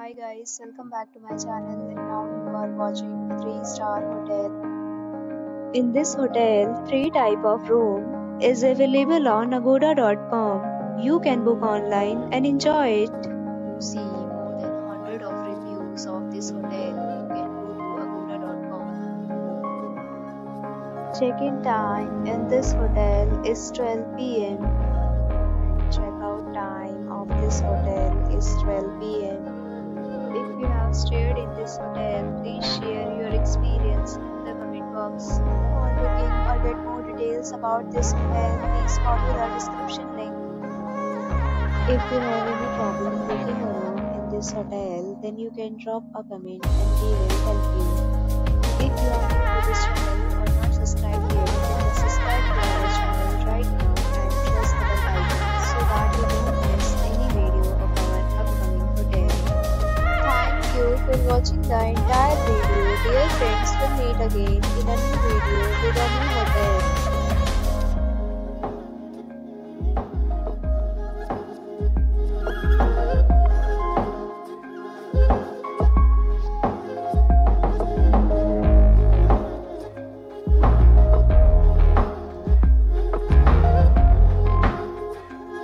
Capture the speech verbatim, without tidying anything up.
Hi guys, welcome back to my channel, and now you are watching three star hotel. In this hotel, three type of room is available on agoda dot com. You can book online and enjoy it. To see more than one hundred of reviews of this hotel, you can go to agoda dot com. Check-in time in this hotel is twelve p m Check-out time of this hotel is twelve p m If you have stayed in this hotel, please share your experience in the comment box. For booking or get more details about this hotel, please follow the description link. If you have any problem booking a room in this hotel, then you can drop a comment and we will help you. If you are new to this channel or not subscribed yet, then subscribe to our channel right now and press the bell icon so that you don't miss any video of our upcoming hotel. Thank you for watching the entire video. Dear friends, we'll meet again in a new video with a new hotel.